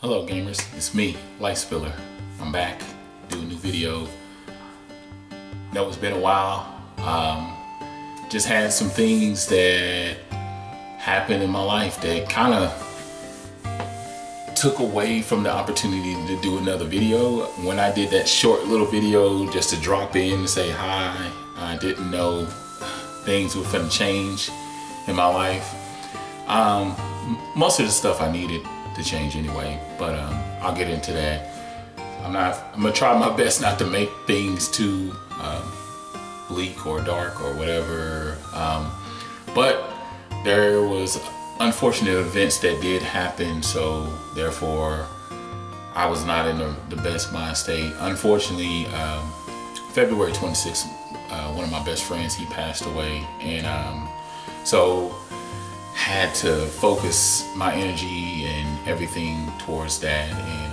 Hello gamers, it's me, LifeSpiller. I'm back, do a new video. Know it's been a while. Just had some things that happened in my life that kind of took away from the opportunity to do another video. When I did that short little video just to drop in and say hi, I didn't know things were gonna change in my life. Most of the stuff I needed to change anyway, but I'll get into that. I'm gonna try my best not to make things too bleak or dark or whatever, but there was unfortunate events that did happen, so therefore I was not in the best mind state. Unfortunately, February 26th, one of my best friends, he passed away, and so had to focus my energy and everything towards that, and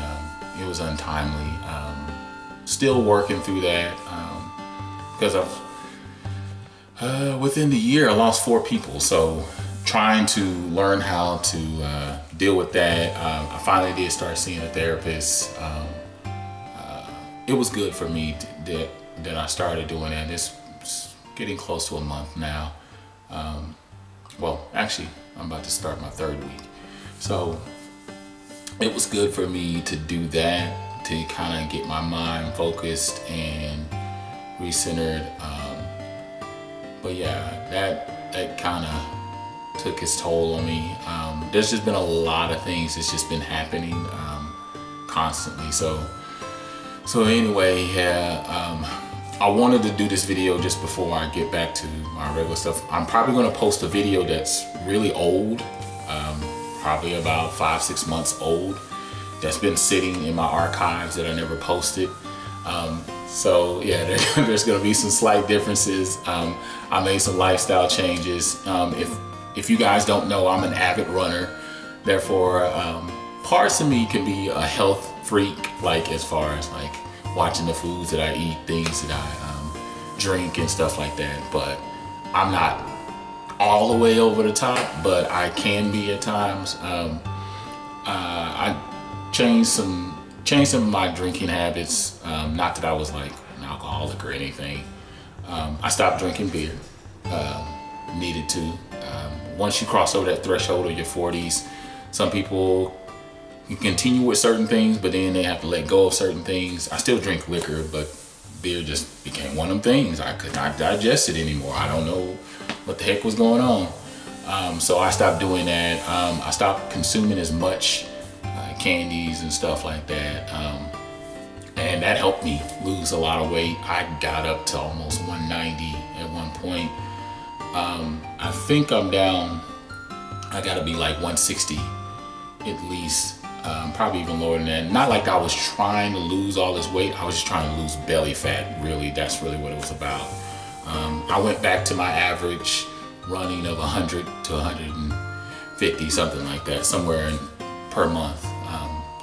it was untimely. Still working through that, because within the year I lost 4 people, so trying to learn how to deal with that. I finally did start seeing a therapist. It was good for me that I started doing that. It's getting close to a month now. Well, actually, I'm about to start my 3rd week. So it was good for me to do that, to kind of get my mind focused and recentered. But yeah, that kind of took its toll on me. There's just been a lot of things that's just been happening constantly. So anyway, yeah, I wanted to do this video just before I get back to my regular stuff. I'm probably going to post a video that's really old, probably about 5-6 months old, that's been sitting in my archives that I never posted. So yeah, there's going to be some slight differences. I made some lifestyle changes. If you guys don't know, I'm an avid runner. Therefore, parts of me can be a health freak, like as far as like watching the foods that I eat, things that I drink and stuff like that. But I'm not all the way over the top, but I can be at times. I changed some of my drinking habits. Not that I was like an alcoholic or anything. I stopped drinking beer, needed to. Once you cross over that threshold of your 40s, some people you continue with certain things, but then they have to let go of certain things. I still drink liquor, but beer just became one of them things. I could not digest it anymore. I don't know what the heck was going on. So I stopped doing that. I stopped consuming as much candies and stuff like that. And that helped me lose a lot of weight. I got up to almost 190 at one point. I think I'm down, I gotta be like 160 at least. Probably even lower than that. Not like I was trying to lose all this weight. I was just trying to lose belly fat, really. That's really what it was about. I went back to my average running of 100 to 150, something like that, somewhere per month.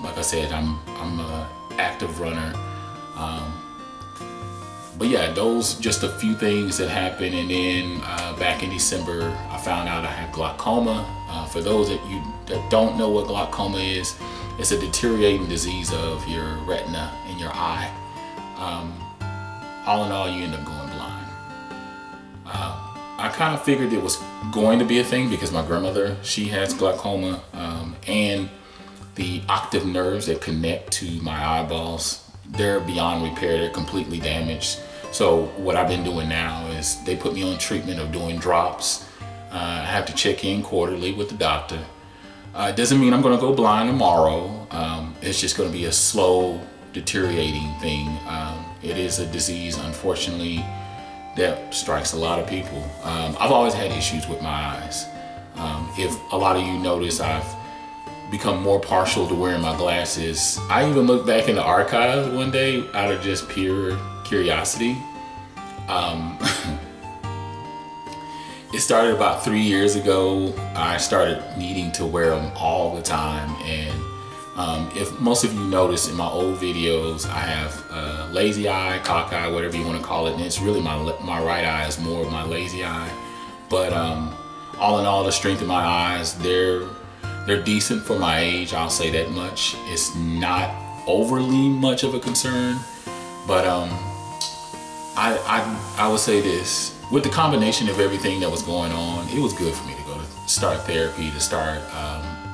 Like I said, I'm an active runner. But yeah, those just a few things that happened. And then back in December, I found out I had glaucoma. For those that don't know what glaucoma is, it's a deteriorating disease of your retina and your eye. All in all, you end up going blind. I kind of figured it was going to be a thing because my grandmother, she has glaucoma, and the optic nerves that connect to my eyeballs, they're beyond repair, they're completely damaged. So what I've been doing now is they put me on treatment of doing drops. I have to check in quarterly with the doctor. It doesn't mean I'm gonna go blind tomorrow. It's just gonna be a slow deteriorating thing. It is a disease, unfortunately, that strikes a lot of people. I've always had issues with my eyes. If a lot of you notice, I've become more partial to wearing my glasses. I even looked back in the archives one day out of just pure curiosity. It started about 3 years ago. I started needing to wear them all the time, and if most of you notice in my old videos, I have lazy eye, cock eye, whatever you want to call it, and it's really my right eye is more of my lazy eye. But all in all, the strength of my eyes, They're decent for my age, I'll say that much. It's not overly much of a concern, but I would say this. With the combination of everything that was going on, it was good for me to go to start therapy, to start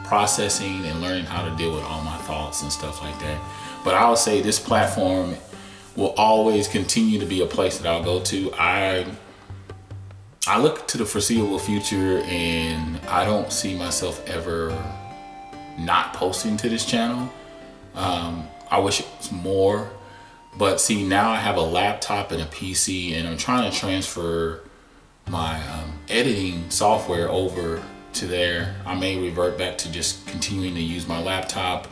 processing and learning how to deal with all my thoughts and stuff like that. But I would say this platform will always continue to be a place that I'll go to. I look to the foreseeable future, and I don't see myself ever not posting to this channel. I wish it was more, but see, now I have a laptop and a PC, and I'm trying to transfer my editing software over to there. I may revert back to just continuing to use my laptop.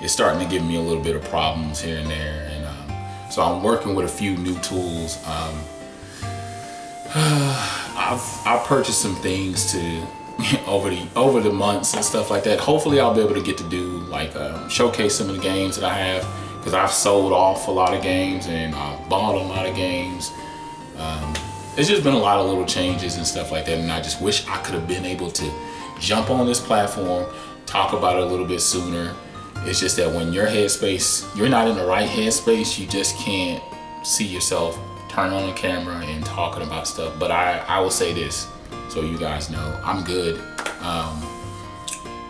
It's starting to give me a little bit of problems here and there, and so I'm working with a few new tools. I've purchased some things to over the months and stuff like that. Hopefully I'll be able to get to do like showcase some of the games that I have, because I've sold off a lot of games and I've bought a lot of games. It's just been a lot of little changes and stuff like that, and I just wish I could have been able to jump on this platform, talk about it a little bit sooner. It's just that when your headspace, you're not in the right headspace, you just can't see yourself turn on the camera and talking about stuff. But I will say this, so you guys know, I'm good.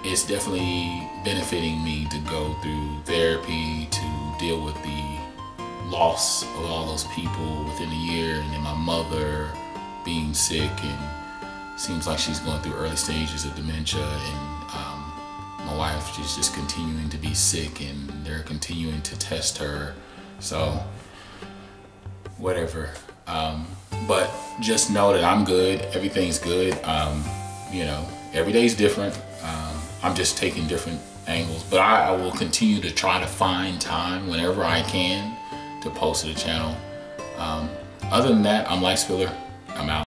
It's definitely benefiting me to go through therapy, to deal with the loss of all those people within a year, and then my mother being sick, and seems like she's going through early stages of dementia, and my wife is just continuing to be sick, and they're continuing to test her. So whatever, but just know that I'm good, everything's good. You know, every day's different. I'm just taking different angles, but I will continue to try to find time whenever I can to post to the channel. Other than that, I'm LifeSpiller. I'm out.